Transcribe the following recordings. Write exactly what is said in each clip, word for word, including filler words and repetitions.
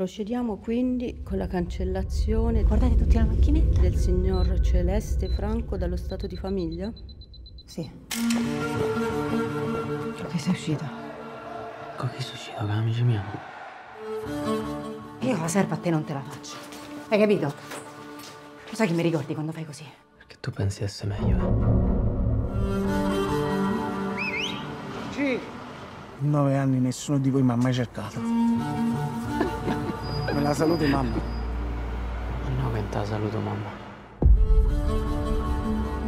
Procediamo quindi con la cancellazione. Guardate tutti la macchinetta. Del signor Celeste Franco dallo stato di famiglia? Sì. Con chi sei uscita? Con chi sei uscita, con l'amica mia? Io la serva a te non te la faccio. Hai capito? Lo sai che mi ricordi quando fai così? Perché tu pensi essere meglio, eh? Sì. In nove anni nessuno di voi mi ha mai cercato. Me la saluti, mamma? Ma no, che te la saluto, mamma.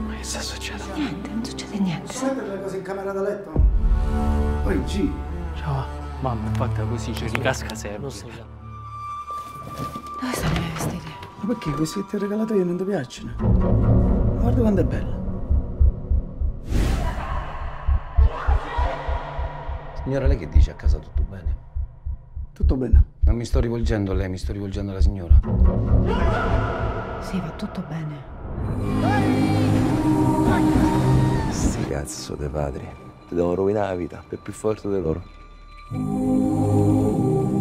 Ma che sta succedendo? Niente, non succede niente. Sapete le cose in camera da letto? Poi G. Ciao. Mamma, è fatta così, ci ricasca sempre. Non sei là. Dove stanno le vestite? Ma perché questi che ti ho regalato io non ti piacciono? Guarda quanto è bella. Signora, lei che dice a casa, tutto bene? Tutto bene. Non mi sto rivolgendo a lei, mi sto rivolgendo alla signora. Sì, va tutto bene. Sti cazzo dei padri. Ti devono rovinare la vita, per più forte di loro.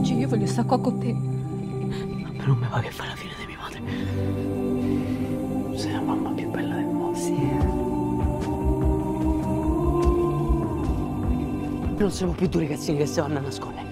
Cioè, io voglio stare qua con te. Ma per non mi va che fa la fine di mia madre. Sei la mamma più bella del mondo. Sì. Non siamo più due ragazzini che stiamo andando a scuola.